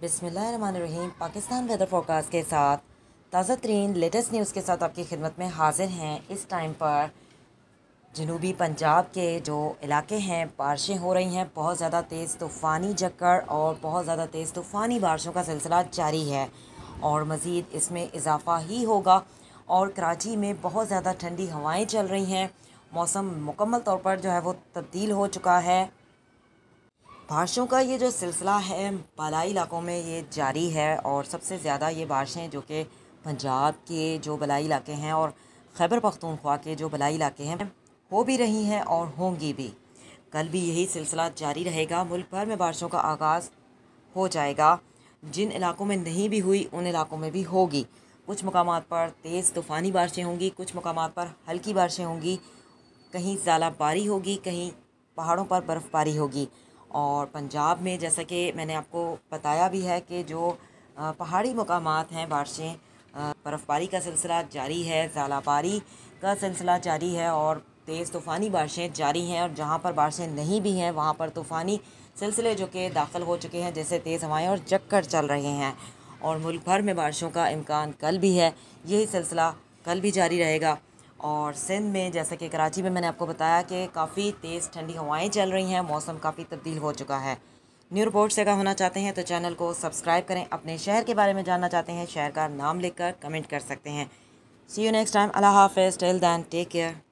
बिस्मिल्लाहिर्रहमानिर्रहीम। Pakistan weather forecast के साथ ताज़ा तरीन लेटेस्ट न्यूज़ के साथ आपकी खिदमत में हाजिर हैं। इस टाइम पर जनूबी पंजाब के जो इलाके हैं बारिशें हो रही हैं, बहुत ज़्यादा तेज़ तूफ़ानी जक्कड़ और बहुत ज़्यादा तेज़ तूफ़ानी बारिशों का सिलसिला जारी है और मज़ीद इसमें इजाफ़ा ही होगा। और कराची में बहुत ज़्यादा ठंडी हवाएँ चल रही हैं, मौसम मुकम्मल तौर पर जो है वो तब्दील हो चुका है। बारिशों का ये जो सिलसिला है बलाई इलाकों में ये जारी है और सबसे ज़्यादा ये बारिशें जो कि पंजाब के जो बलाई इलाके हैं और खैबर पख्तूनख्वा के जो बलाई इलाके हैं हो भी रही हैं और होंगी भी। कल भी यही सिलसिला जारी रहेगा। मुल्क भर में बारिशों का आगाज़ हो जाएगा। जिन इलाकों में नहीं भी हुई उन इलाकों में भी होगी। कुछ मकामात पर तेज़ तूफ़ानी बारिशें होंगी, कुछ मकामात पर हल्की बारिशें होंगी, कहीं ज़ालाबारी होगी, कहीं पहाड़ों पर बर्फ़बारी होगी। और पंजाब में जैसा कि मैंने आपको बताया भी है कि जो पहाड़ी मकामात हैं बारिशें बर्फ़बारी का सिलसिला जारी है, ज़ालाबारी का सिलसिला जारी है और तेज़ तूफ़ानी बारिशें जारी हैं। और जहाँ पर बारिशें नहीं भी हैं वहाँ पर तूफ़ानी सिलसिले जो कि दाखिल हो चुके हैं, जैसे तेज़ हवाएं और जक्कड़ चल रहे हैं। और मुल्क भर में बारिशों का इम्कान कल भी है, यही सिलसिला कल भी जारी रहेगा। और सिंध में जैसा कि कराची में मैंने आपको बताया कि काफ़ी तेज़ ठंडी हवाएं चल रही हैं, मौसम काफ़ी तब्दील हो चुका है। न्यू रिपोर्ट से अगर होना चाहते हैं तो चैनल को सब्सक्राइब करें। अपने शहर के बारे में जानना चाहते हैं, शहर का नाम लिखकर कमेंट कर सकते हैं। See you next time. अल्लाह हाफ़िज़। Till then take care.